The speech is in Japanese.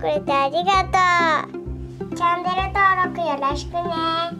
くれてありがとう。チャンネル登録よろしくね。